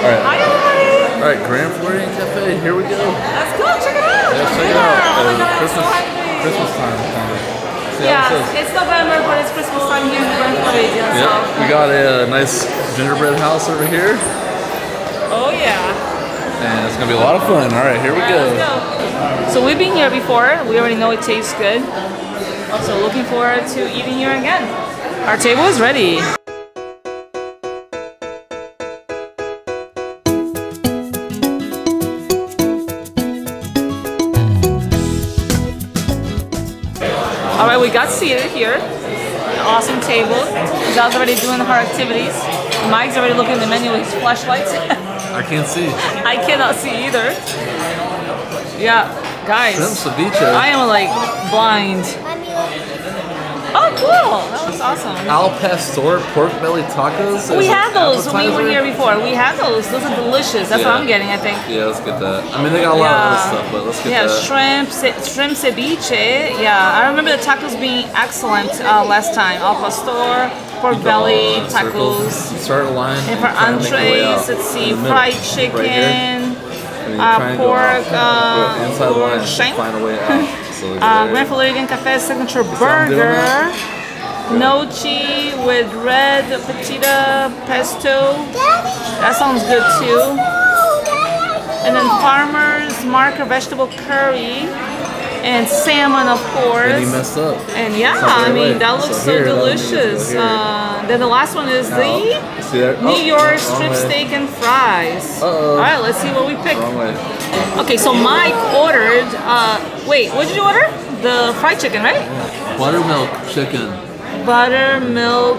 Alright. Hi everybody! Alright, Grand Floridian Cafe, here we go. Let's go, check it out! Let's check it out. Oh my God, Christmas, so Christmas time, kind of. Yeah, it's November, but it's Christmas time here in Grand Floridian. Yep. So. We got a nice gingerbread house over here. Oh yeah. And it's gonna be a lot of fun. All right, here we go. So we've been here before. We already know it tastes good. Also looking forward to eating here again. Our table is ready. All right, we got seated here. An awesome table. Giselle's already doing her activities. Mike's already looking at the menu with his flashlights. I can't see. I cannot see either. Yeah, guys. Some ceviche. I am like blind. Oh, cool. That was awesome. Al Pastor pork belly tacos. We had those when we were here before. We had those. Those are delicious. That's what I'm getting, I think. Yeah, let's get that. I mean, they got a lot of other stuff, but let's get that. Yeah, shrimp ceviche. Yeah, I remember the tacos being excellent last time. Al Pastor. Pork belly, tacos, start a line and for entrees, let's see, fried chicken, pork, pork shank, Grand Floridian Cafe signature burger, gnocchi with red fettuccine pesto, that sounds good too, and then farmer's market vegetable curry, and salmon, of course. And he messed up. And yeah, I mean, that looks so delicious. Then the last one is the New York strip steak and fries. All right, let's see what we picked. Okay, so Mike ordered, wait, what did you order? The fried chicken, right? Buttermilk chicken. Buttermilk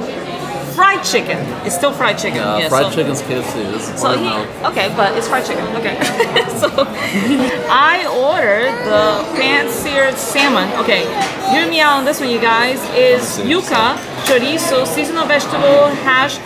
fried chicken. It's still fried chicken. Yeah, fried chicken's KFC. This is buttermilk. Okay, but it's fried chicken. Okay. So I ordered the pan-seared salmon. Okay, hear me out on this one, you guys. Is yuca, chorizo, seasonal vegetable, hash,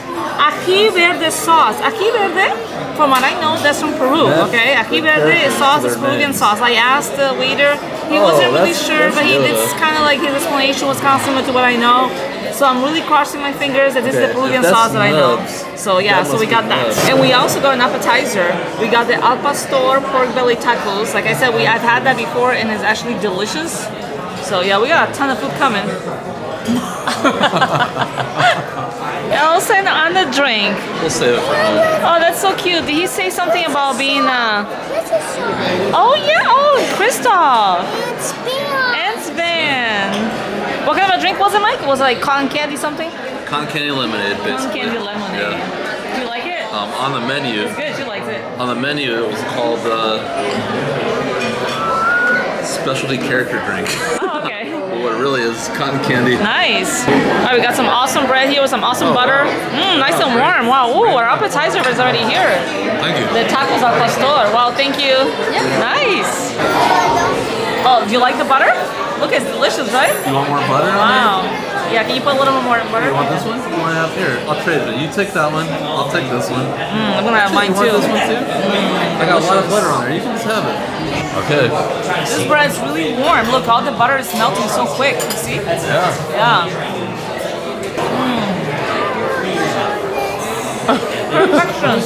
aji verde sauce. Aji verde, from what I know, that's from Peru. Okay, aji verde is sauce, it's Peruvian sauce. I asked the waiter. He wasn't really sure, but it's kind of like his explanation was kind of similar to what I know. So I'm really crossing my fingers that this is the Peruvian sauce that I know. So yeah, so we got that. And we also got an appetizer. We got the Al Pastor pork belly tacos. Like I said, I've had that before and it's actually delicious. So yeah, we got a ton of food coming. Elson on the drink. We'll save it for home. Oh, that's so cute. Did he say something about being a... Oh yeah, oh, Crystal. And Sven. What kind of a drink was it, Mike? Was it like cotton candy something? Cotton candy lemonade, basically. Cotton candy lemonade. Yeah. Do you like it? On the menu. It's good, you liked it. On the menu, it was called specialty character drink. Oh, okay. Well, what it really is cotton candy. Nice. All right, we got some awesome bread here with some awesome butter. Mmm, nice and warm. Wow, ooh, our appetizer is already here. Thank you. The tacos al pastor. Wow, thank you. Yeah. Nice. Oh, do you like the butter? Look, it's delicious, right? You want more butter on it? Wow. Yeah, can you put a little bit more butter? You want this one? You want to have here? I'll trade it. You take that one. I'll take this one. I'm going to have mine too. You want this one too? I got a lot of butter on there. You can just have it. Okay. This bread's really warm. Look, all the butter is melting so quick. See? Yeah. Yeah. Perfection.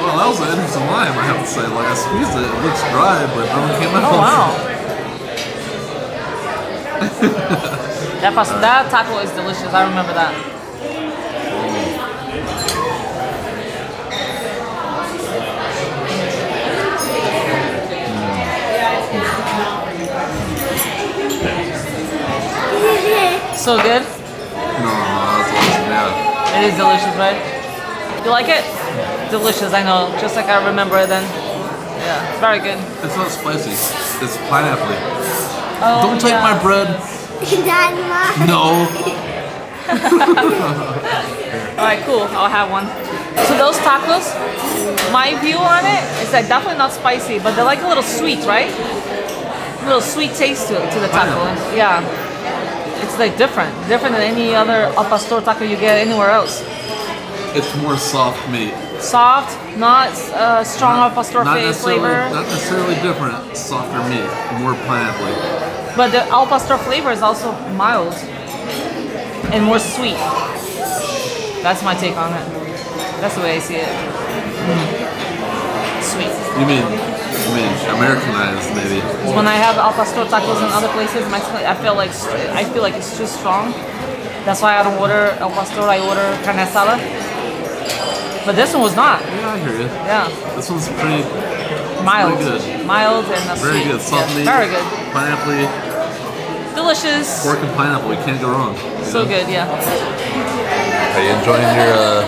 Well, that was an interesting lime, I have to say. Like, I squeezed it, it looks dry, but nothing came out. Oh, wow. That taco is delicious, I remember that. So good? No, that's awesome, yeah. It is delicious, right? You like it? Delicious, I know, just like I remember it then. Yeah, it's very good. It's not spicy, it's pineapple. Oh, don't take my bread. No. Alright, cool, I'll have one. So those tacos, my view on it is that definitely not spicy, but they're like a little sweet, right? A little sweet taste to the taco. Yeah. It's like different than any other al pastor taco you get anywhere else. It's more soft meat. Soft, not strong al pastor flavor. Not necessarily different, softer meat, more pineapple. But the al pastor flavor is also mild and more sweet. That's my take on it. That's the way I see it. Sweet. You mean Americanized, maybe? When I have al pastor tacos in other places, Mexican, I feel like it's too strong. That's why I don't order al pastor. I order carne asada. But this one was not. Yeah, I hear you. Yeah. This one's pretty mild. Pretty good. Mild and very sweet. Good. Salty. Yeah, very good. Pineapple. Delicious. Pork and pineapple, you can't go wrong. So good, yeah. Are you enjoying your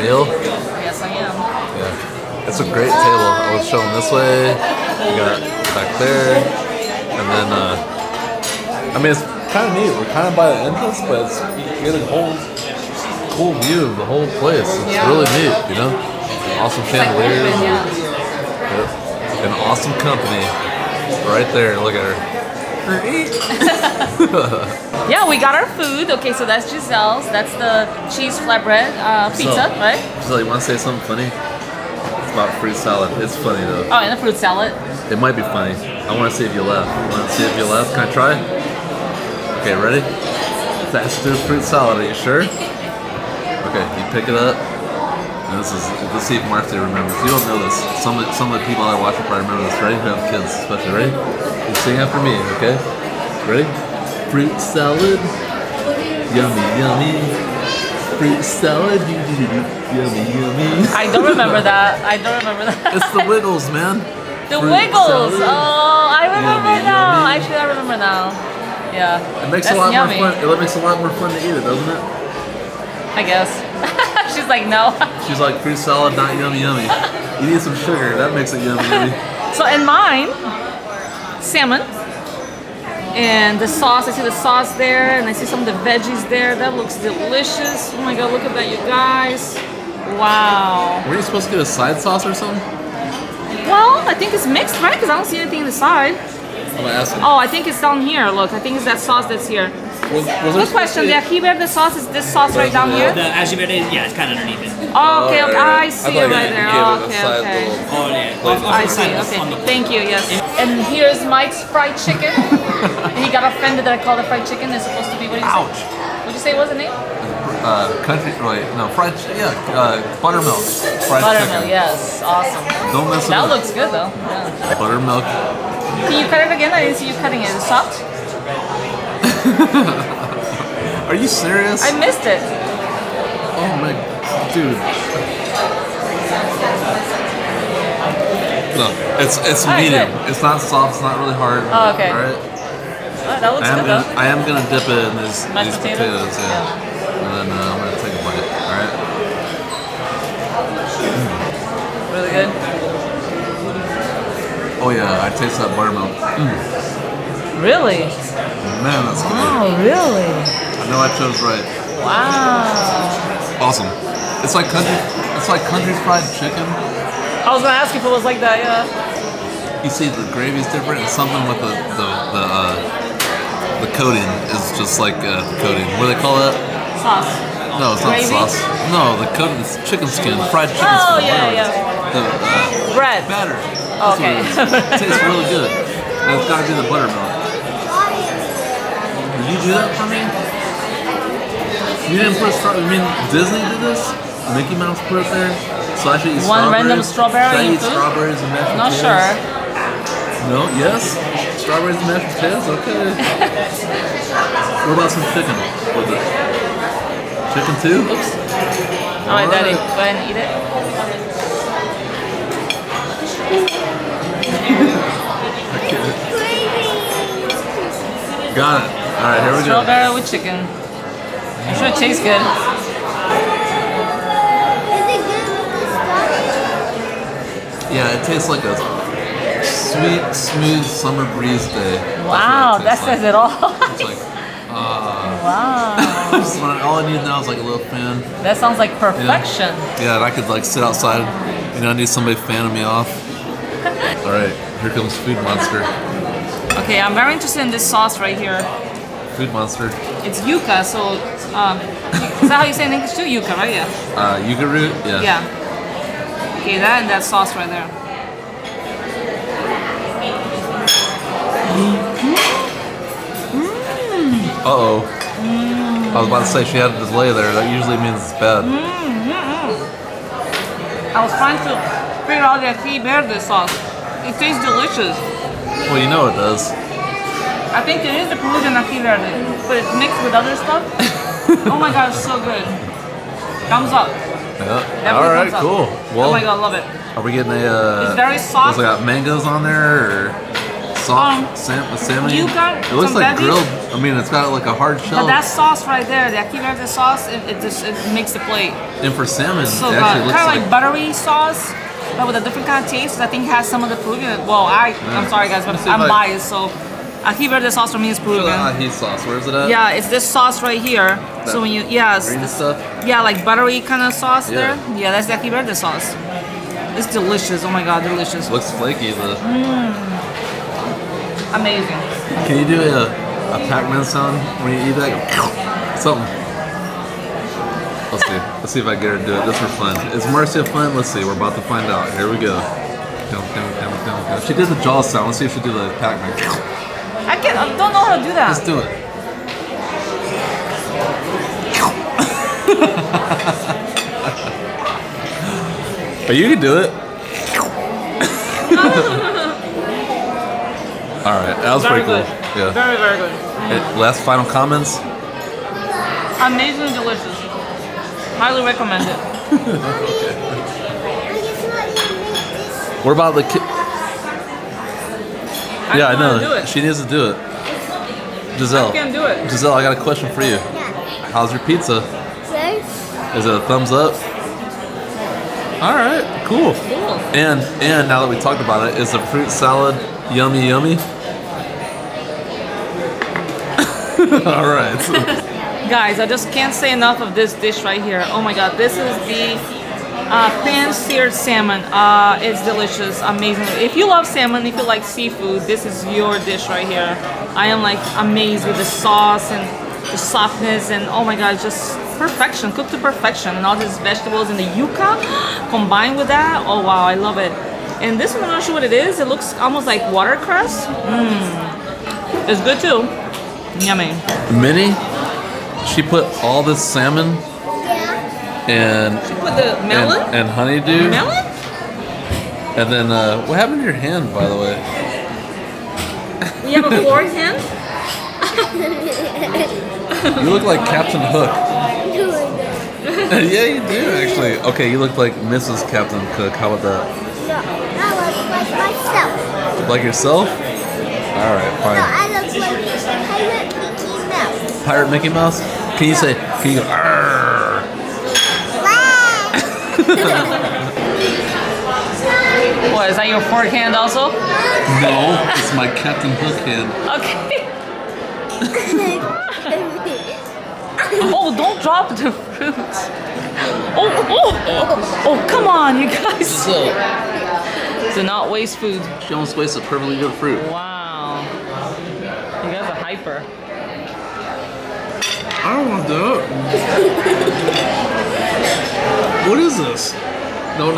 meal? Yes, I am. Yeah, it's a great table. I was showing this way. We got back there, and then I mean, it's kind of neat. We're kind of by the entrance, but it's, you get a whole cool view of the whole place. It's really neat, you know. Awesome chandeliers. Like and awesome company. Right there, look at her. Yeah, we got our food. Okay, so that's Giselle's. That's the cheese flatbread pizza, right? Giselle, you want to say something funny? It's about fruit salad. It's funny though. Oh, and the fruit salad. It might be funny. I want to see if you laugh. Can I try? Okay, ready? That's the fruit salad. Are you sure? Okay, you pick it up. And this is, let's see if Martha remembers. You don't know this. Some of the people that watch it probably remember this. Ready? Who have kids, especially. Ready? You sing after me, okay? Ready? Fruit salad. Yummy, yummy. Fruit salad. Yummy, yummy. I don't remember that. I don't remember that. It's the Wiggles, man. The Fruit Wiggles. Salad. Oh, I remember now. Actually, I remember now. Yeah. It makes a lot more fun. It makes a lot more fun to eat it, doesn't it? I guess. She's like, no. She's like, fruit salad, not yummy, yummy. You need some sugar, that makes it yummy, yummy. So in mine, salmon. And the sauce, I see the sauce there, and I see some of the veggies there. That looks delicious. Oh my god, look at that, you guys. Wow. Were you supposed to get a side sauce or something? Well, I think it's mixed, right? Because I don't see anything on the side. I'm gonna ask you. Oh, I think it's down here. Look, I think it's that sauce that's here. Good question. The Aji Verde sauce is this sauce right down here? The Aji Verde, yeah, it's kind of underneath it. Oh, okay, okay. I see it right there. Oh, okay, okay. Oh, yeah. I see, okay. Thank you, yes. And here's Mike's fried chicken. He got offended that I called it fried chicken. It's supposed to be, what do you say? Ouch. What did you say was the name? Buttermilk-fried chicken. Yes, awesome. Don't mess it up. That looks good, though. Yeah. Buttermilk. Can you cut it again? I didn't see you cutting it. Is it soft? Are you serious? I missed it. Oh my dude. No, it's medium. Good. It's not soft, it's not really hard. Oh, okay. All right. Oh, that looks good though. I am gonna dip it in these potatoes, yeah. And then I'm gonna take a bite. All right. Really good. Oh yeah, I taste that buttermilk. Really? Man, that's good. Wow, really? I know I chose right. Wow. Awesome. It's like country fried chicken. I was gonna ask if it was like that, yeah. You see, the gravy's different, and something with the coating is just like the coating. What do they call that? Sauce. No, it's not gravy? Sauce. No, the coating is chicken skin, fried chicken skin. Oh yeah, yeah. The bread. Batter. Oh, okay. It tastes really good. And it's gotta be the buttermilk. Did you do that for me? You didn't put strawberry. I mean, Disney did this. Mickey Mouse put it there. So I should eat one random strawberry. Should I eat strawberries and mashed potatoes? Not sure. No. Yes. Strawberries and mashed potatoes. Okay. What about some chicken? With it? Chicken too? Oops. All right, Daddy. Go ahead and eat it. Okay. Got it. All right, here we go. Strawberry with chicken. I'm sure it tastes good. Is it good with the strawberry? Yeah, it tastes like a sweet, smooth summer breeze day. Wow, that says it all. It's like, wow. All I need now is like a little fan. That sounds like perfection. Yeah, and I could like sit outside. You know, I need somebody fanning me off. All right, here comes Food Monster. Okay, I'm very interested in this sauce right here. Food Monster. It's yuca, so is that how you say it in English too? Yuca, right? Yeah. Yuca root. Yeah. Yeah. Okay, that and that sauce right there. Uh oh. Mm. I was about to say she had a delay there. That usually means it's bad. I was trying to figure out that Aji Verde sauce. It tastes delicious. Well, you know it does. I think it is the Peruvian Aji Verde, but it's mixed with other stuff. Oh my god, it's so good. Thumbs up. Yeah. Alright, cool. Well, oh my god, I love it. Are we getting a... it's very soft. It's got mangoes on there, or... soft salmon. Yuca, it looks like grilled. I mean, it's got like a hard shell. But that sauce right there, the Aji Verde sauce, it just makes the plate. And for salmon, so it actually looks kind of like buttery sauce, but with a different kind of taste. I think it has some of the Peruvian. Well, I'm sorry guys, but I'm biased, so Aji Verde sauce for me is Peruvian. Ají sauce, where is it at? Yeah, it's this sauce right here. That so when you, stuff? Yeah, like buttery kind of sauce there. Yeah, that's the Aji Verde sauce. It's delicious. Oh my god, delicious. Looks flaky though. Amazing. Can you do a Pac-Man sound when you eat that? Something. Let's see. Let's see if I get her to do it just for fun. Is Marcia fun? Let's see. We're about to find out. Here we go. She did the jaw sound. Let's see if she did the Pac-Man. I don't know how to do that. Let's do it. You can do it. All right, that was pretty cool. Yeah. Very, very good. Last final comments? Amazingly delicious. Highly recommend it. Okay. What about the kid? Yeah, I know. She needs to do it. Giselle. I can't do it. Giselle, I got a question for you. How's your pizza? Good. Is it a thumbs up? All right, cool. Cool. And now that we talked about it, is the fruit salad yummy, yummy? All right. Guys, I just can't say enough of this dish right here. Oh my god, this is the pan-seared salmon. It's delicious, amazing. If you love salmon, if you like seafood, this is your dish right here. I am like amazed with the sauce and the softness and oh my god, just perfection, cooked to perfection. And all these vegetables and the yuca combined with that. Oh wow, I love it. And this one, I'm not sure what it is. It looks almost like watercress. It's good too. Yummy. Minnie, she put all this salmon and she put the melon and honeydew. Melon? And then what happened to your hand, by the way? You have a forked hand? You look like Captain Hook. Yeah, you do actually. Okay, you look like Mrs. Captain Cook. How about that? Like yourself? Alright, fine. No, I look like Pirate Mickey Mouse. Pirate Mickey Mouse? Can you say, can you go, arrrrrr? What, is that your fork hand also? No, it's my Captain Hook hand. Okay. Oh, don't drop the fruit. Oh, come on, you guys. So, to not waste food. She almost wasted perfectly good fruit. Wow. You guys are hyper. I don't want that. What is this? No.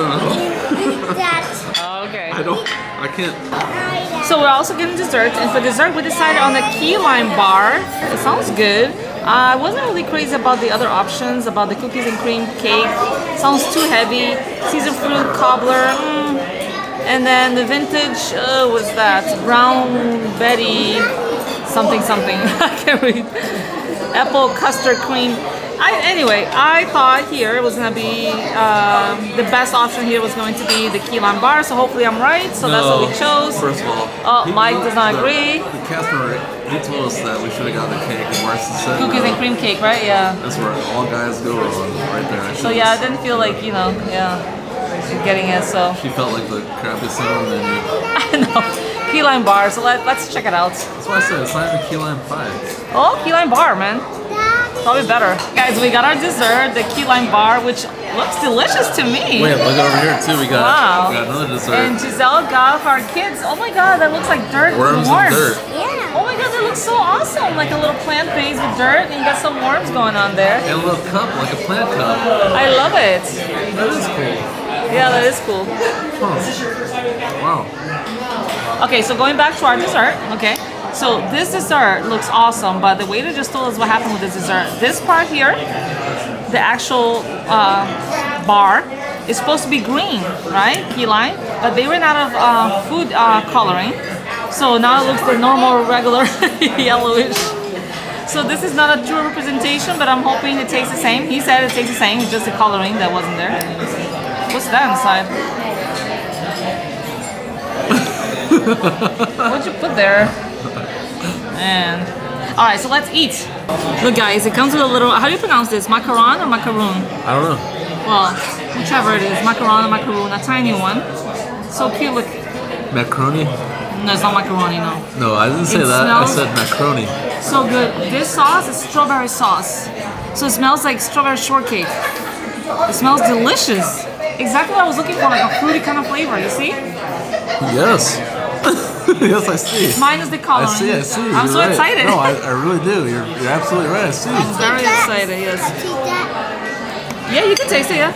That. Oh, okay. I can't. So we're also getting dessert. And for dessert, we decided on the Key Lime Bar. It sounds good. I wasn't really crazy about the other options, about the cookies and cream cake. Sounds too heavy. Seasoned fruit, cobbler. And then the vintage was that brown Betty something. I can't read. Apple custard cream. Anyway, I thought here it was gonna be the best option here was going to be the Key Lime Bar. So hopefully I'm right. So that's what we chose. First of all, Mike does not agree. Casper, he told us that we should have got the cake and worse than cookies and cream cake, right? Yeah. That's where all guys go wrong, right there. So yeah, I didn't feel like getting it, so she felt like the crappy sound. And I know. Key Lime Bar, so let's check it out. That's why I said it's not even Key Lime Pie. Oh, Key Lime Bar, man. Probably better. Guys, we got our dessert, the Key Lime Bar, which looks delicious to me. Wait, look over here too. We got another dessert. And Giselle got for our kids. Oh my god, that looks like dirt. Worms and dirt. Yeah. Oh my god, that looks so awesome. Like a little plant base with dirt, and you got some worms going on there. And a little cup, like a plant cup. I love it. That is cool. Yeah, that is cool. Huh. Wow. Okay, so going back to our dessert, okay. So this dessert looks awesome, but the waiter just told us what happened with this dessert. This part here, the actual bar, is supposed to be green, right? Key lime, but they ran out of food coloring. So now it looks the normal, regular yellowish. So this is not a true representation, but I'm hoping it tastes the same. He said it tastes the same, it's just the coloring that wasn't there. What's that inside? What'd you put there? And all right, so let's eat. Look guys, it comes with a little, how do you pronounce this? Macaron or macaroon? I don't know. Well, whichever it is, macaron or macaroon, a tiny one. So cute looking. Macaroni? No, it's not macaroni, no. No, I didn't say that. I said macaroni. So good. This sauce is strawberry sauce. So it smells like strawberry shortcake. It smells delicious. Exactly what I was looking for, like a fruity kind of flavor, you see? Yes. Yes, I see. Minus the coloring. I see. I'm so excited. No, I really do. You're absolutely right. I see. I'm very excited, yes. Yeah, you can taste it, yeah.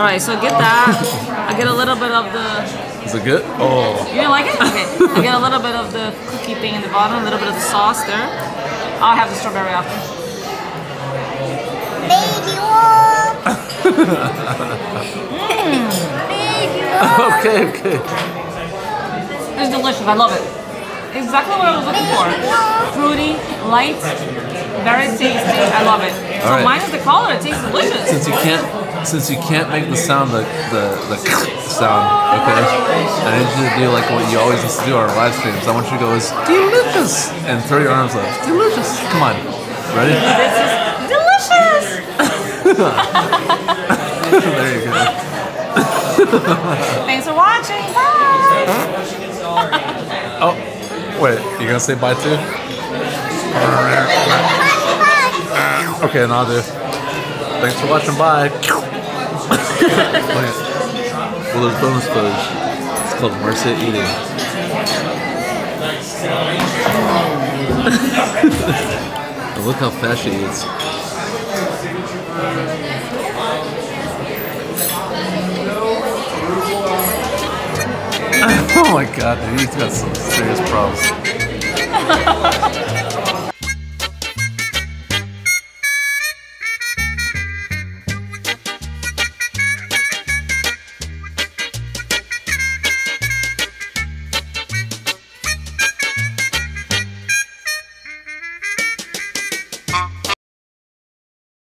All right, so get that. I get a little bit of the... Is it good? Oh. You didn't like it? Okay. I get a little bit of the cookie thing in the bottom, a little bit of the sauce there. I'll have the strawberry after. Baby Wolf! Baby Wolf! Okay. It's delicious. I love it. Exactly what I was looking for. Fruity, light, very tasty. I love it. So right. Minus the color, it tastes delicious. Since you can't make the sound, the sound, okay? I need you to do like what you always used to do on our live streams. I want you to go, it's delicious! And throw your arms up. Delicious! Come on. Ready? This is delicious! There you go. Thanks for watching. Bye! Huh? Oh, wait. You gonna say bye too? Okay, now I'll do. Thanks for watching. Bye. Well, there's bonus footage. It's called Marcia Eating. And look how fast she eats. Oh my god, dude, he's got some serious problems.